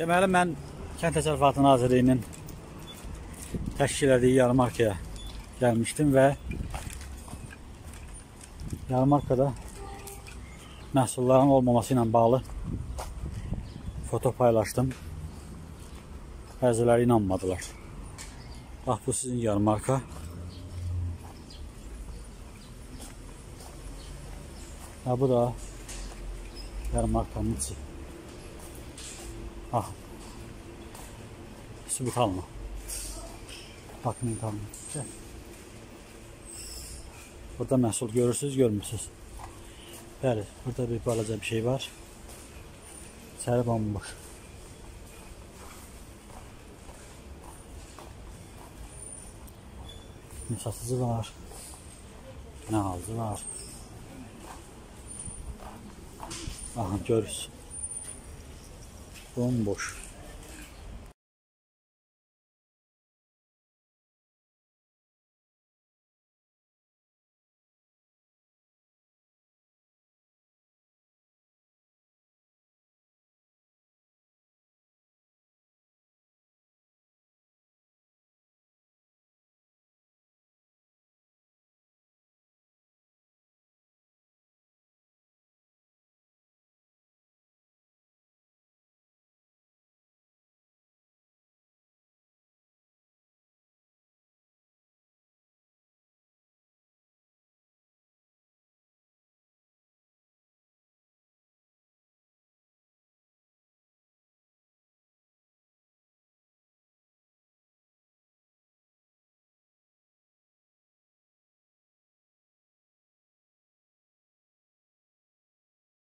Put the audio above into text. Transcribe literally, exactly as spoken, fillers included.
Deməli, mən Kənd Təsərrüfatı Nazirliyinin təşkil etdiyi yarmarkaya gəlmişdim və yarmarkada məhsulların olmaması ilə bağlı foto paylaşdım. Bəziləri inanmadılar. Bax, bu sizin yarmarka. Ha, bu da yarmarkanın içi. Bax, sübut alma. Bakın, tamam. Burada məhsul görürsünüz, görmürsünüz. Bəli, burada bir balaca bir şey var. İçəri bomboş. Satıcı var. Nə alıcı var. Aha, görürsünüz. Bomboş.